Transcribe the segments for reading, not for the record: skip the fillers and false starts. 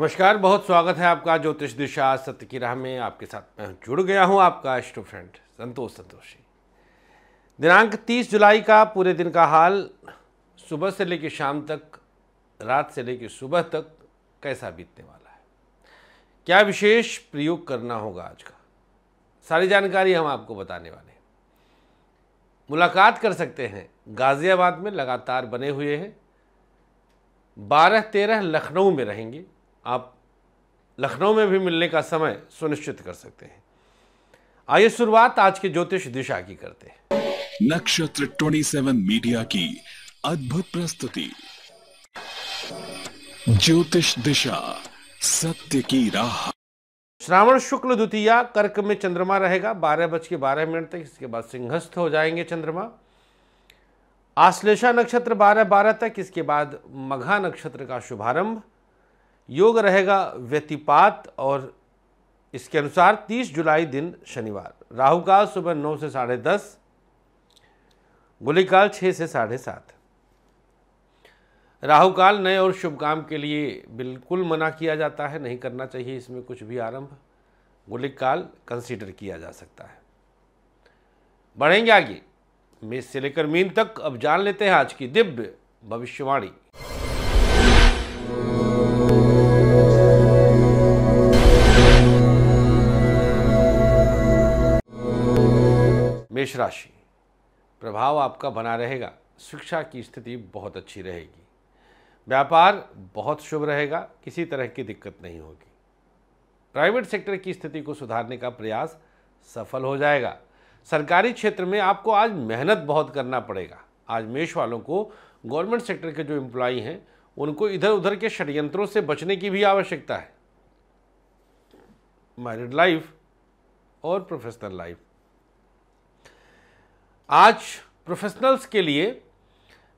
नमस्कार, बहुत स्वागत है आपका ज्योतिष दिशा सत्य की राह में। आपके साथ मैं जुड़ गया हूं आपका एस्ट्रो फ्रेंड संतोष संतोषी। दिनांक 30 जुलाई का पूरे दिन का हाल, सुबह से लेकर शाम तक, रात से लेकर सुबह तक कैसा बीतने वाला है, क्या विशेष प्रयोग करना होगा आज का, सारी जानकारी हम आपको बताने वाले हैं। मुलाकात कर सकते हैं गाजियाबाद में लगातार बने हुए हैं, 12-13 लखनऊ में रहेंगे। आप लखनऊ में भी मिलने का समय सुनिश्चित कर सकते हैं। आइए शुरुआत आज के ज्योतिष दिशा की करते हैं। नक्षत्र 27 मीडिया की अद्भुत प्रस्तुति ज्योतिष दिशा सत्य की राह। श्रावण शुक्ल द्वितीया कर्क में चंद्रमा रहेगा 12:12 तक, इसके बाद सिंहस्थ हो जाएंगे चंद्रमा। आश्लेषा नक्षत्र 12:12 तक, इसके बाद मघा नक्षत्र का शुभारंभ। योग रहेगा व्यतिपात और इसके अनुसार 30 जुलाई दिन शनिवार। राहु काल सुबह 9 से 10:30, गुलिकाल 6 से 7:30। राहु काल नए और शुभ काम के लिए बिल्कुल मना किया जाता है, नहीं करना चाहिए इसमें कुछ भी आरंभ। गुलिक काल कंसीडर किया जा सकता है। बढ़ेंगे आगे मेष से लेकर मीन तक। अब जान लेते हैं आज की दिव्य भविष्यवाणी। मेष राशि, प्रभाव आपका बना रहेगा। शिक्षा की स्थिति बहुत अच्छी रहेगी, व्यापार बहुत शुभ रहेगा, किसी तरह की दिक्कत नहीं होगी। प्राइवेट सेक्टर की स्थिति को सुधारने का प्रयास सफल हो जाएगा। सरकारी क्षेत्र में आपको आज मेहनत बहुत करना पड़ेगा। आज मेष वालों को गवर्नमेंट सेक्टर के जो एम्प्लॉई हैं उनको इधर उधर के षड्यंत्रों से बचने की भी आवश्यकता है। मैरिड लाइफ और प्रोफेशनल लाइफ, आज प्रोफेशनल्स के लिए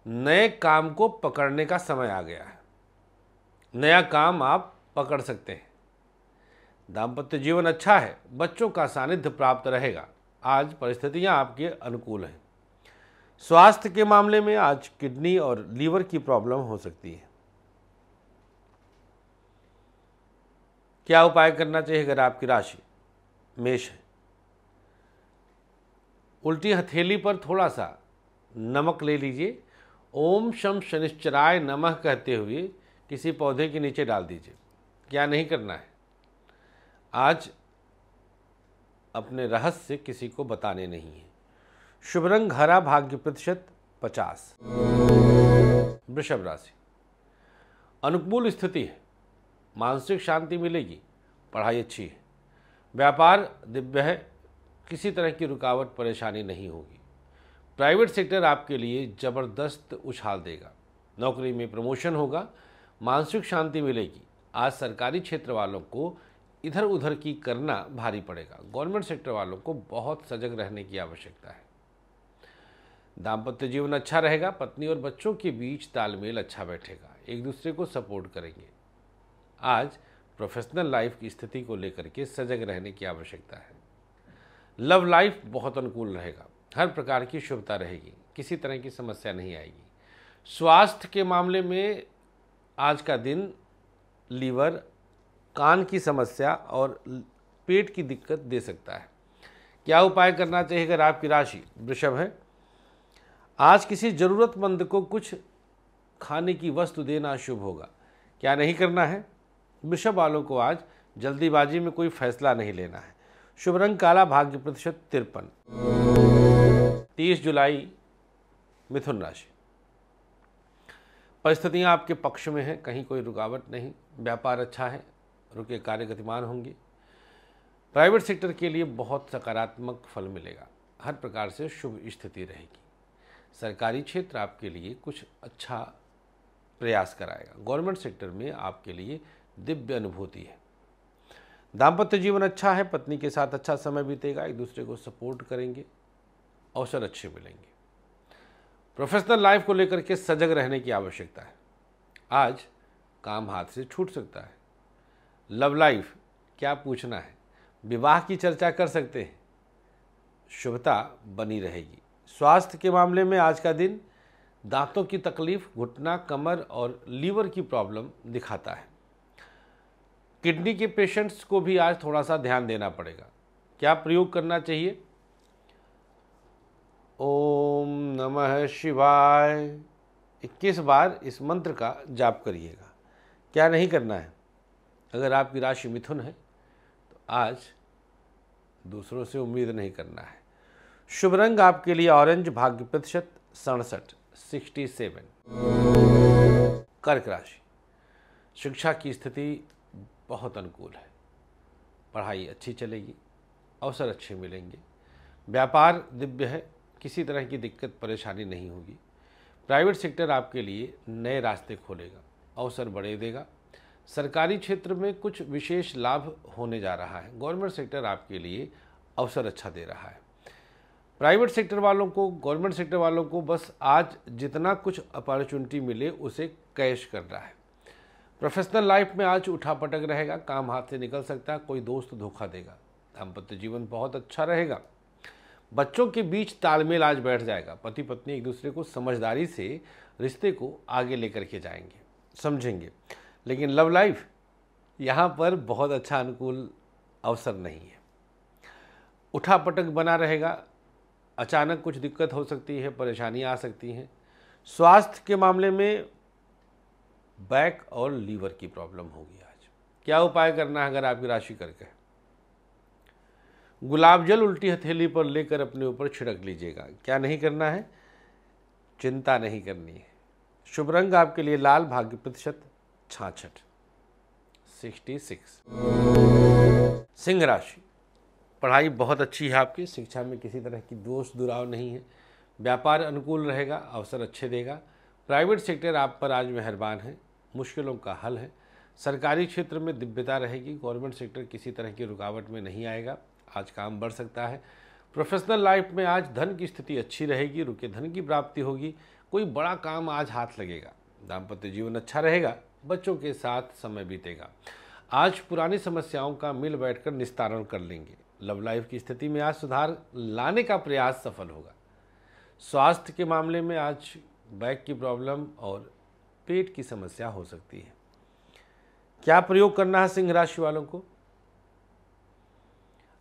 नए काम को पकड़ने का समय आ गया है। नया काम आप पकड़ सकते हैं। दाम्पत्य जीवन अच्छा है, बच्चों का सानिध्य प्राप्त रहेगा। आज परिस्थितियां आपके अनुकूल हैं। स्वास्थ्य के मामले में आज किडनी और लीवर की प्रॉब्लम हो सकती है। क्या उपाय करना चाहिए अगर आपकी राशि मेष है? उल्टी हथेली पर थोड़ा सा नमक ले लीजिए, ओम शम शनिश्चराय नमः कहते हुए किसी पौधे के नीचे डाल दीजिए। क्या नहीं करना है, आज अपने रहस्य किसी को बताने नहीं है। शुभ रंग हरा, भाग्य प्रतिशत 50। वृषभ राशि, अनुकूल स्थिति है, मानसिक शांति मिलेगी, पढ़ाई अच्छी है, व्यापार दिव्य है, किसी तरह की रुकावट परेशानी नहीं होगी। प्राइवेट सेक्टर आपके लिए जबरदस्त उछाल देगा, नौकरी में प्रमोशन होगा, मानसिक शांति मिलेगी। आज सरकारी क्षेत्र वालों को इधर उधर की करना भारी पड़ेगा। गवर्नमेंट सेक्टर वालों को बहुत सजग रहने की आवश्यकता है। दाम्पत्य जीवन अच्छा रहेगा, पत्नी और बच्चों के बीच तालमेल अच्छा बैठेगा, एक दूसरे को सपोर्ट करेंगे। आज प्रोफेशनल लाइफ की स्थिति को लेकर के सजग रहने की आवश्यकता है। लव लाइफ बहुत अनुकूल रहेगा, हर प्रकार की शुभता रहेगी, किसी तरह की समस्या नहीं आएगी। स्वास्थ्य के मामले में आज का दिन लीवर, कान की समस्या और पेट की दिक्कत दे सकता है। क्या उपाय करना चाहिए अगर आपकी राशि वृषभ है? आज किसी ज़रूरतमंद को कुछ खाने की वस्तु देना शुभ होगा। क्या नहीं करना है, वृषभ वालों को आज जल्दीबाजी में कोई फैसला नहीं लेना है। शुभ रंग काला, भाग्य प्रतिशत 53। 30 जुलाई मिथुन राशि, परिस्थितियाँ आपके पक्ष में हैं, कहीं कोई रुकावट नहीं, व्यापार अच्छा है, रुके कार्य गतिमान होंगे। प्राइवेट सेक्टर के लिए बहुत सकारात्मक फल मिलेगा, हर प्रकार से शुभ स्थिति रहेगी। सरकारी क्षेत्र आपके लिए कुछ अच्छा प्रयास कराएगा, गवर्नमेंट सेक्टर में आपके लिए दिव्य अनुभूति है। दाम्पत्य जीवन अच्छा है, पत्नी के साथ अच्छा समय बीतेगा, एक दूसरे को सपोर्ट करेंगे, अवसर अच्छे मिलेंगे। प्रोफेशनल लाइफ को लेकर के सजग रहने की आवश्यकता है, आज काम हाथ से छूट सकता है। लव लाइफ क्या पूछना है, विवाह की चर्चा कर सकते हैं, शुभता बनी रहेगी। स्वास्थ्य के मामले में आज का दिन दांतों की तकलीफ, घुटना, कमर और लीवर की प्रॉब्लम दिखाता है। किडनी के पेशेंट्स को भी आज थोड़ा सा ध्यान देना पड़ेगा। क्या प्रयोग करना चाहिए? ओम नमः शिवाय 21 बार इस मंत्र का जाप करिएगा। क्या नहीं करना है? अगर आपकी राशि मिथुन है तो आज दूसरों से उम्मीद नहीं करना है। शुभ रंग आपके लिए ऑरेंज, भाग्य प्रतिशत 67। कर्क राशि, शिक्षा की स्थिति बहुत अनुकूल है, पढ़ाई अच्छी चलेगी, अवसर अच्छे मिलेंगे, व्यापार दिव्य है, किसी तरह की दिक्कत परेशानी नहीं होगी। प्राइवेट सेक्टर आपके लिए नए रास्ते खोलेगा, अवसर बढ़े देगा। सरकारी क्षेत्र में कुछ विशेष लाभ होने जा रहा है। गवर्नमेंट सेक्टर आपके लिए अवसर अच्छा दे रहा है। प्राइवेट सेक्टर वालों को, गवर्नमेंट सेक्टर वालों को बस आज जितना कुछ अपॉर्चुनिटी मिले उसे कैश करना है। प्रोफेशनल लाइफ में आज उठापटक रहेगा, काम हाथ से निकल सकता है, कोई दोस्त धोखा देगा। दाम्पत्य जीवन बहुत अच्छा रहेगा। बच्चों के बीच तालमेल आज बैठ जाएगा। पति पत्नी एक दूसरे को समझदारी से रिश्ते को आगे लेकर के जाएंगे, समझेंगे। लेकिन लव लाइफ यहाँ पर बहुत अच्छा अनुकूल अवसर नहीं है, उठापटक बना रहेगा। अचानक कुछ दिक्कत हो सकती है, परेशानी आ सकती है। स्वास्थ्य के मामले में बैक और लीवर की प्रॉब्लम होगी आज। क्या उपाय करना है अगर आपकी राशि करके? गुलाब जल उल्टी हथेली पर लेकर अपने ऊपर छिड़क लीजिएगा। क्या नहीं करना है? चिंता नहीं करनी है। शुभ रंग आपके लिए लाल, भाग्य प्रतिशत 66। सिंह राशि, पढ़ाई बहुत अच्छी है आपकी, शिक्षा में किसी तरह की दोष दुराव नहीं है, व्यापार अनुकूल रहेगा, अवसर अच्छे देगा। प्राइवेट सेक्टर आप पर आज मेहरबान है, मुश्किलों का हल है। सरकारी क्षेत्र में दिव्यता रहेगी, गवर्नमेंट सेक्टर किसी तरह की रुकावट में नहीं आएगा, आज काम बढ़ सकता है। प्रोफेशनल लाइफ में आज धन की स्थिति अच्छी रहेगी, रुके धन की प्राप्ति होगी, कोई बड़ा काम आज हाथ लगेगा। दाम्पत्य जीवन अच्छा रहेगा, बच्चों के साथ समय बीतेगा। आज पुरानी समस्याओं का मिल बैठकर निस्तारण कर लेंगे। लव लाइफ की स्थिति में आज सुधार लाने का प्रयास सफल होगा। स्वास्थ्य के मामले में आज बैक की प्रॉब्लम और पेट की समस्या हो सकती है। क्या प्रयोग करना है सिंह राशि वालों को?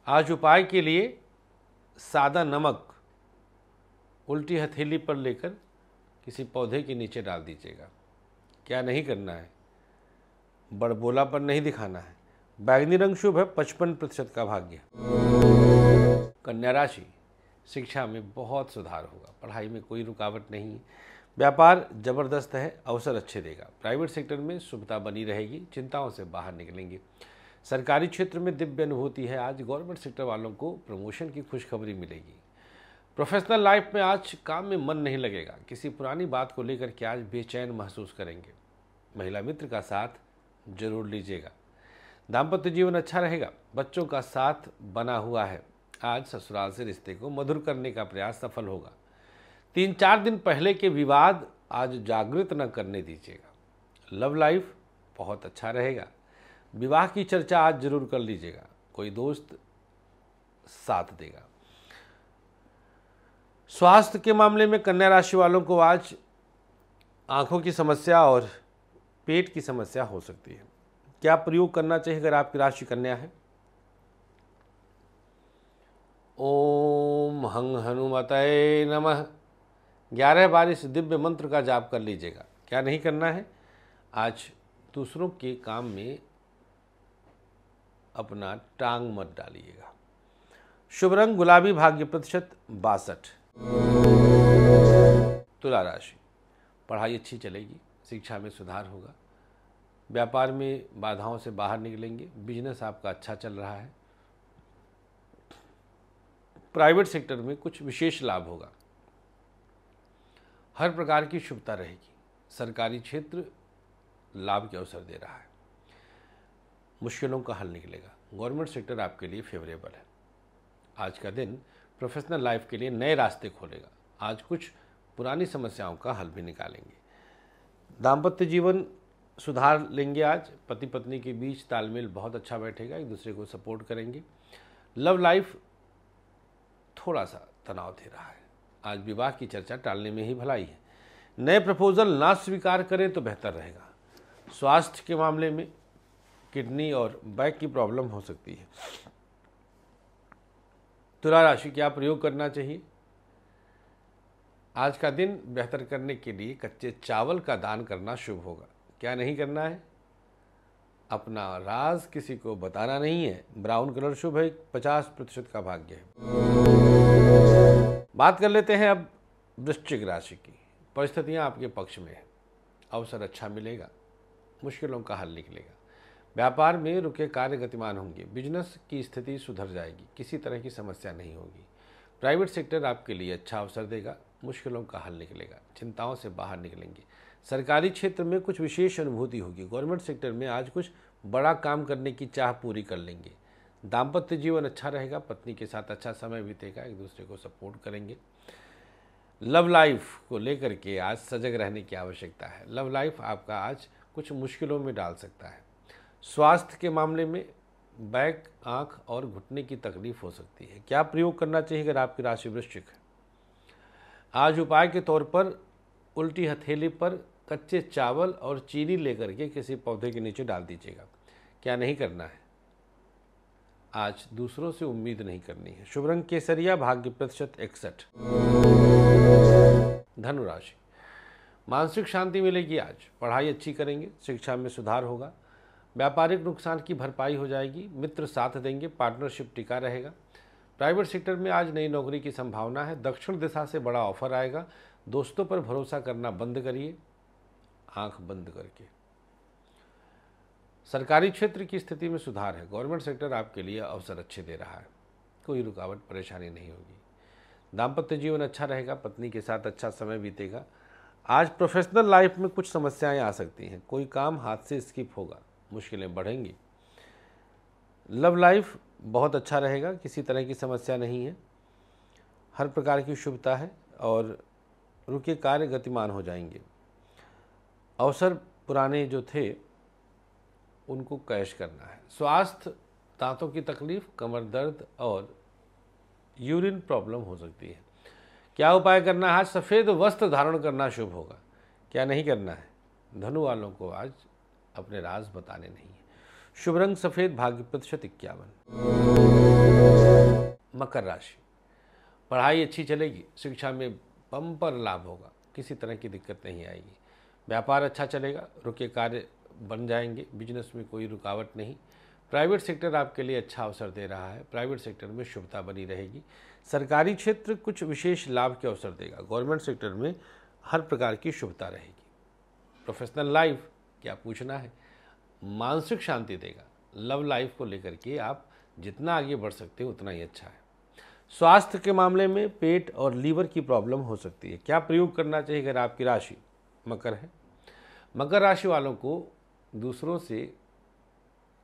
आज उपाय के लिए सादा नमक उल्टी हथेली पर लेकर किसी पौधे के नीचे डाल दीजिएगा। क्या नहीं करना है? बड़बोलापन नहीं दिखाना है। बैगनी रंग शुभ है, 55% का भाग्य। कन्या राशि, शिक्षा में बहुत सुधार होगा, पढ़ाई में कोई रुकावट नहीं है, व्यापार जबरदस्त है, अवसर अच्छे देगा। प्राइवेट सेक्टर में शुभता बनी रहेगी, चिंताओं से बाहर निकलेंगे। सरकारी क्षेत्र में दिव्य अनुभूति है आज, गवर्नमेंट सेक्टर वालों को प्रमोशन की खुशखबरी मिलेगी। प्रोफेशनल लाइफ में आज काम में मन नहीं लगेगा, किसी पुरानी बात को लेकर के आज बेचैन महसूस करेंगे। महिला मित्र का साथ जरूर लीजिएगा। दाम्पत्य जीवन अच्छा रहेगा, बच्चों का साथ बना हुआ है। आज ससुराल से रिश्ते को मधुर करने का प्रयास सफल होगा। 3-4 दिन पहले के विवाद आज जागृत न करने दीजिएगा। लव लाइफ बहुत अच्छा रहेगा, विवाह की चर्चा आज जरूर कर लीजिएगा, कोई दोस्त साथ देगा। स्वास्थ्य के मामले में कन्या राशि वालों को आज आँखों की समस्या और पेट की समस्या हो सकती है। क्या प्रयोग करना चाहिए अगर आपकी राशि कन्या है? ओम हंग हनुमते नमः 11 बार इस दिव्य मंत्र का जाप कर लीजिएगा। क्या नहीं करना है? आज दूसरों के काम में अपना टांग मत डालिएगा। शुभ रंग गुलाबी, भाग्य प्रतिशत 62। तुला राशि, पढ़ाई अच्छी चलेगी, शिक्षा में सुधार होगा, व्यापार में बाधाओं से बाहर निकलेंगे। बिजनेस आपका अच्छा चल रहा है, प्राइवेट सेक्टर में कुछ विशेष लाभ होगा, हर प्रकार की शुभता रहेगी। सरकारी क्षेत्र लाभ के अवसर दे रहा है, मुश्किलों का हल निकलेगा। गवर्नमेंट सेक्टर आपके लिए फेवरेबल है। आज का दिन प्रोफेशनल लाइफ के लिए नए रास्ते खोलेगा, आज कुछ पुरानी समस्याओं का हल भी निकालेंगे। दाम्पत्य जीवन सुधार लेंगे, आज पति पत्नी के बीच तालमेल बहुत अच्छा बैठेगा, एक दूसरे को सपोर्ट करेंगे। लव लाइफ थोड़ा सा तनाव दे रहा है, आज विवाह की चर्चा टालने में ही भलाई है। नए प्रपोजल ना स्वीकार करें तो बेहतर रहेगा। स्वास्थ्य के मामले में किडनी और बैक की प्रॉब्लम हो सकती है। तुला राशि क्या प्रयोग करना चाहिए? आज का दिन बेहतर करने के लिए कच्चे चावल का दान करना शुभ होगा। क्या नहीं करना है? अपना राज किसी को बताना नहीं है। ब्राउन कलर शुभ है। 50% का भाग्य है। बात कर लेते हैं अब वृश्चिक राशि की। परिस्थितियां आपके पक्ष में है। अवसर अच्छा मिलेगा, मुश्किलों का हल निकलेगा। व्यापार में रुके कार्य गतिमान होंगे। बिजनेस की स्थिति सुधर जाएगी, किसी तरह की समस्या नहीं होगी। प्राइवेट सेक्टर आपके लिए अच्छा अवसर देगा, मुश्किलों का हल निकलेगा, चिंताओं से बाहर निकलेंगे। सरकारी क्षेत्र में कुछ विशेष अनुभूति होगी। गवर्नमेंट सेक्टर में आज कुछ बड़ा काम करने की चाह पूरी कर लेंगे। दाम्पत्य जीवन अच्छा रहेगा, पत्नी के साथ अच्छा समय बीतेगा, एक दूसरे को सपोर्ट करेंगे। लव लाइफ को लेकर के आज सजग रहने की आवश्यकता है। लव लाइफ आपका आज कुछ मुश्किलों में डाल सकता है। स्वास्थ्य के मामले में बैक, आँख और घुटने की तकलीफ हो सकती है। क्या प्रयोग करना चाहिए अगर आपकी राशि वृश्चिक है? आज उपाय के तौर पर उल्टी हथेली पर कच्चे चावल और चीनी लेकर के किसी पौधे के नीचे डाल दीजिएगा। क्या नहीं करना है? आज दूसरों से उम्मीद नहीं करनी है। शुभ रंग केसरिया, भाग्य प्रतिशत 61। धनु राशि, मानसिक शांति मिलेगी। आज पढ़ाई अच्छी करेंगे, शिक्षा में सुधार होगा, व्यापारिक नुकसान की भरपाई हो जाएगी, मित्र साथ देंगे, पार्टनरशिप टिका रहेगा। प्राइवेट सेक्टर में आज नई नौकरी की संभावना है। दक्षिण दिशा से बड़ा ऑफर आएगा। दोस्तों पर भरोसा करना बंद करिए, आंख बंद करके। सरकारी क्षेत्र की स्थिति में सुधार है। गवर्नमेंट सेक्टर आपके लिए अवसर अच्छे दे रहा है, कोई रुकावट परेशानी नहीं होगी। दाम्पत्य जीवन अच्छा रहेगा, पत्नी के साथ अच्छा समय बीतेगा। आज प्रोफेशनल लाइफ में कुछ समस्याएं आ सकती हैं, कोई काम हाथ से स्किप होगा, मुश्किलें बढ़ेंगी। लव लाइफ बहुत अच्छा रहेगा, किसी तरह की समस्या नहीं है, हर प्रकार की शुभता है और रुके कार्य गतिमान हो जाएंगे। अवसर पुराने जो थे उनको कैश करना है। स्वास्थ्य, दांतों की तकलीफ, कमर दर्द और यूरिन प्रॉब्लम हो सकती है। क्या उपाय करना है? आज सफ़ेद वस्त्र धारण करना शुभ होगा। क्या नहीं करना है? धनु वालों को आज अपने राज बताने नहीं है। शुभ रंग सफेद, भाग्य प्रतिशत 51। मकर राशि, पढ़ाई अच्छी चलेगी, शिक्षा में बम्पर लाभ होगा, किसी तरह की दिक्कत नहीं आएगी। व्यापार अच्छा चलेगा, रुके कार्य बन जाएंगे, बिजनेस में कोई रुकावट नहीं। प्राइवेट सेक्टर आपके लिए अच्छा अवसर दे रहा है। प्राइवेट सेक्टर में शुभता बनी रहेगी। सरकारी क्षेत्र कुछ विशेष लाभ के अवसर देगा। गवर्नमेंट सेक्टर में हर प्रकार की शुभता रहेगी। प्रोफेशनल लाइफ क्या पूछना है, मानसिक शांति देगा। लव लाइफ को लेकर के आप जितना आगे बढ़ सकते हो उतना ही अच्छा है। स्वास्थ्य के मामले में पेट और लीवर की प्रॉब्लम हो सकती है। क्या प्रयोग करना चाहिए अगर आपकी राशि मकर है? मकर राशि वालों को दूसरों से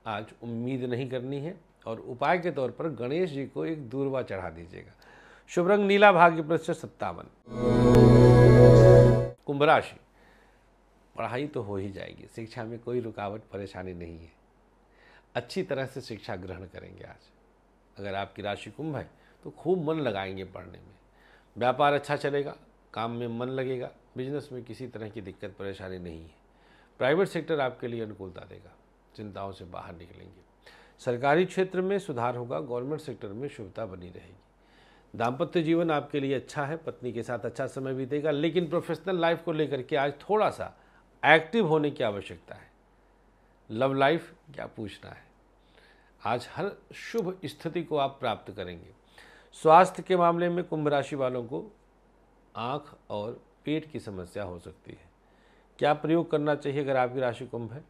आज उम्मीद नहीं करनी है और उपाय के तौर पर गणेश जी को एक दूर्वा चढ़ा दीजिएगा। शुभ रंग नीला, भाग्य प्रतिशत 57। कुंभ राशि, पढ़ाई तो हो ही जाएगी, शिक्षा में कोई रुकावट परेशानी नहीं है, अच्छी तरह से शिक्षा ग्रहण करेंगे। आज अगर आपकी राशि कुंभ है तो खूब मन लगाएंगे पढ़ने में। व्यापार अच्छा चलेगा, काम में मन लगेगा, बिजनेस में किसी तरह की दिक्कत परेशानी नहीं है। प्राइवेट सेक्टर आपके लिए अनुकूलता देगा, चिंताओं से बाहर निकलेंगे। सरकारी क्षेत्र में सुधार होगा, गवर्नमेंट सेक्टर में शुभता बनी रहेगी। दाम्पत्य जीवन आपके लिए अच्छा है, पत्नी के साथ अच्छा समय बीतेगा, लेकिन प्रोफेशनल लाइफ को लेकर के आज थोड़ा सा एक्टिव होने की आवश्यकता है। लव लाइफ क्या पूछना है, आज हर शुभ स्थिति को आप प्राप्त करेंगे। स्वास्थ्य के मामले में कुंभ राशि वालों को आँख और पेट की समस्या हो सकती है। क्या प्रयोग करना चाहिए अगर आपकी राशि कुंभ है?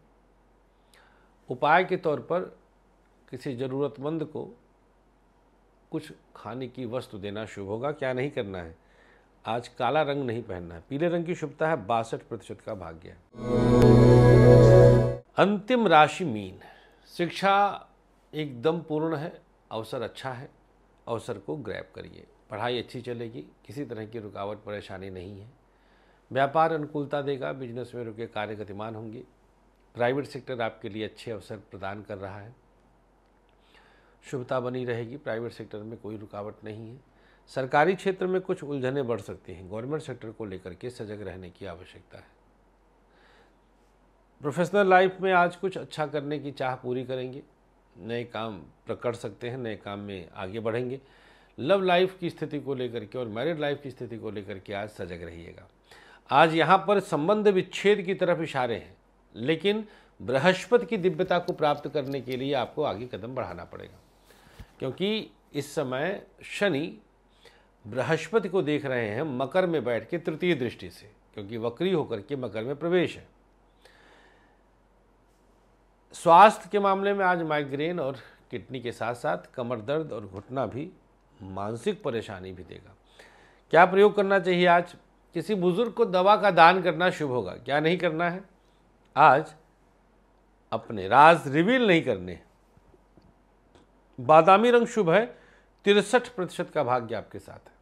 उपाय के तौर पर किसी ज़रूरतमंद को कुछ खाने की वस्तु देना शुभ होगा। क्या नहीं करना है? आज काला रंग नहीं पहनना है। पीले रंग की शुभता है। 62% का भाग्य है। अंतिम राशि मीन। शिक्षा एकदम पूर्ण है, अवसर अच्छा है, अवसर को ग्रैब करिए। पढ़ाई अच्छी चलेगी, किसी तरह की रुकावट परेशानी नहीं है। व्यापार अनुकूलता देगा, बिजनेस में रुके कार्य गतिमान होंगे। प्राइवेट सेक्टर आपके लिए अच्छे अवसर प्रदान कर रहा है, शुभता बनी रहेगी। प्राइवेट सेक्टर में कोई रुकावट नहीं है। सरकारी क्षेत्र में कुछ उलझनें बढ़ सकती हैं। गवर्नमेंट सेक्टर को लेकर के सजग रहने की आवश्यकता है। प्रोफेशनल लाइफ में आज कुछ अच्छा करने की चाह पूरी करेंगे, नए काम पकड़ सकते हैं, नए काम में आगे बढ़ेंगे। लव लाइफ की स्थिति को लेकर के और मैरिड लाइफ की स्थिति को लेकर के आज सजग रहिएगा। आज यहाँ पर संबंध विच्छेद की तरफ इशारे हैं, लेकिन बृहस्पति की दिव्यता को प्राप्त करने के लिए आपको आगे कदम बढ़ाना पड़ेगा, क्योंकि इस समय शनि बृहस्पति को देख रहे हैं मकर में बैठ के तृतीय दृष्टि से, क्योंकि वक्री होकर के मकर में प्रवेश है। स्वास्थ्य के मामले में आज माइग्रेन और किडनी के साथ साथ कमर दर्द और घुटना भी, मानसिक परेशानी भी देगा। क्या प्रयोग करना चाहिए आज? किसी बुजुर्ग को दवा का दान करना शुभ होगा। क्या नहीं करना है आज? अपने राज रिवील नहीं करने। बादामी रंग शुभ है। 63% का भाग्य आपके साथ है।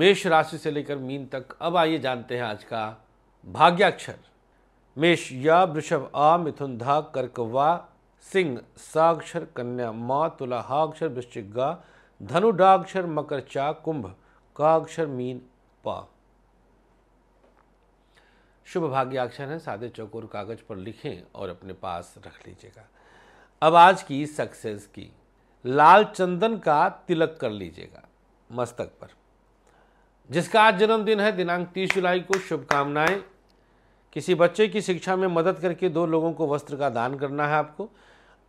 मेष राशि से लेकर मीन तक। अब आइए जानते हैं आज का भाग्याक्षर। मेष या, वृषभ आ, मिथुन धा, कर्क वा, सिंह साक्षर, कन्या माँ, तुला हाक्षर, वृश्चिक गा, धनु डाक्षर, मकर चा, कुंभ काक्षर, मीन पा। शुभ भाग्याक्षर है। सादे चौकोर कागज पर लिखें और अपने पास रख लीजिएगा। अब आज की सक्सेस की, लाल चंदन का तिलक कर लीजिएगा मस्तक पर। जिसका आज जन्मदिन है, दिनांक 30 जुलाई को, शुभकामनाएं। किसी बच्चे की शिक्षा में मदद करके 2 लोगों को वस्त्र का दान करना है आपको।